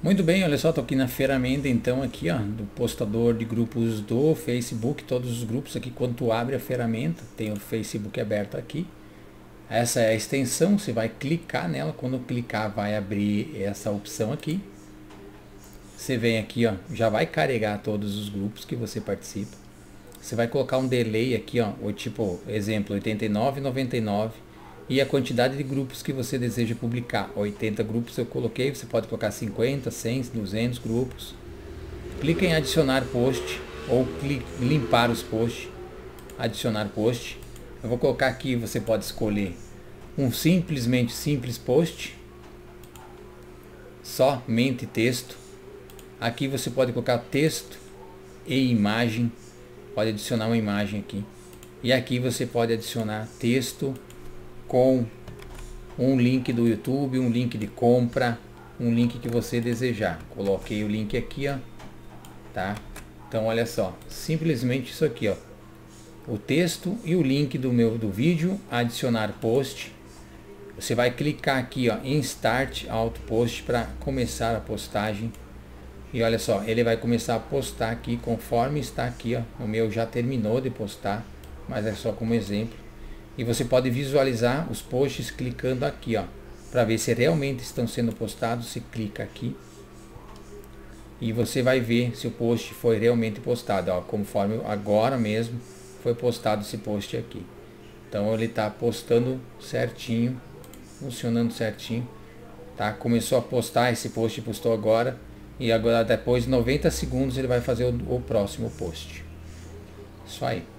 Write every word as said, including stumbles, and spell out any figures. Muito bem, olha só, estou aqui na ferramenta então aqui, ó, do postador de grupos do Facebook, todos os grupos aqui. Quando tu abre a ferramenta, tem o Facebook aberto aqui, essa é a extensão, você vai clicar nela, quando clicar vai abrir essa opção aqui, você vem aqui, ó, já vai carregar todos os grupos que você participa, você vai colocar um delay aqui, ó, ou tipo, exemplo, oitenta e nove, noventa e nove, e a quantidade de grupos que você deseja publicar. Oitenta grupos eu coloquei, você pode colocar cinquenta, cem, duzentos grupos. Clique em adicionar post ou clique, limpar os posts, adicionar post. Eu vou colocar aqui, você pode escolher um simplesmente simples post, somente texto. Aqui você pode colocar texto e imagem, pode adicionar uma imagem aqui. E aqui você pode adicionar texto com um link do YouTube, um link de compra, um link que você desejar. Coloquei o link aqui, ó, tá? Então olha só, simplesmente isso aqui, ó, o texto e o link do meu do vídeo, adicionar post. Você vai clicar aqui, ó, em Start Auto Post para começar a postagem. E olha só, ele vai começar a postar aqui conforme está aqui, ó. O meu já terminou de postar, mas é só como exemplo. E você pode visualizar os posts clicando aqui, ó, para ver se realmente estão sendo postados. Você clica aqui e você vai ver se o post foi realmente postado, ó, conforme agora mesmo foi postado esse post aqui. Então ele está postando certinho, funcionando certinho, tá? Começou a postar esse post, postou agora, e agora depois de noventa segundos ele vai fazer o, o próximo post. Isso aí.